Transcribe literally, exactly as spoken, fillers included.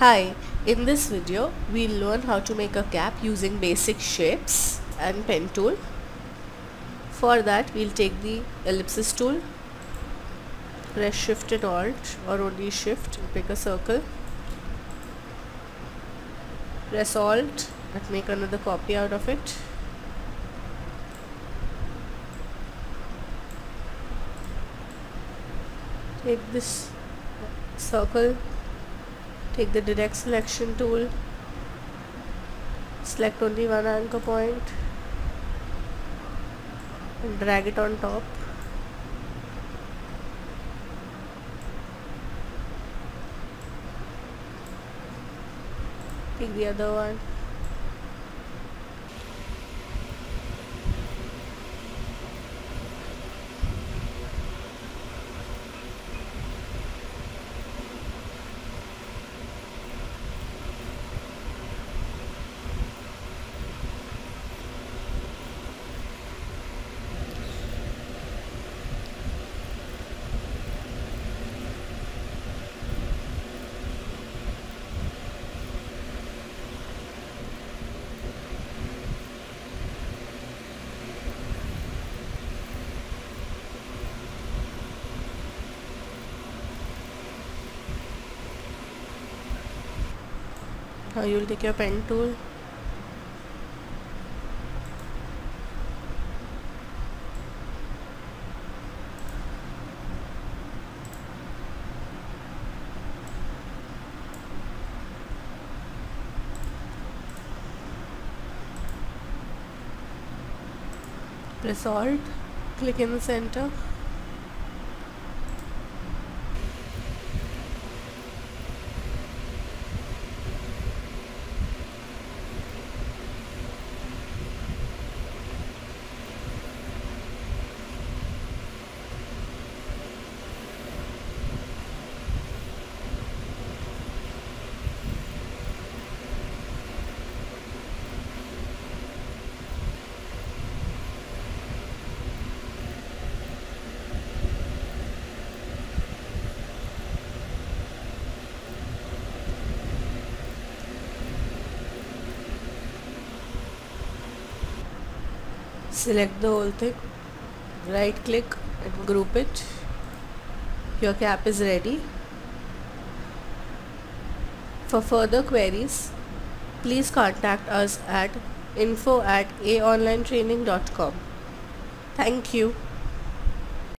Hi, in this video we'll learn how to make a cap using basic shapes and pen tool. For that we'll take the ellipsis tool, press shift and alt or only shift and pick a circle, press alt and make another copy out of it. Take this circle, take the direct selection tool, select only one anchor point and drag it on top. Take the other one. Now you will take your pen tool, press alt, click in the center. Select the whole thing, right click and group it. Your cap is ready. For further queries, please contact us at info at aonlinetraining dot com. Thank you.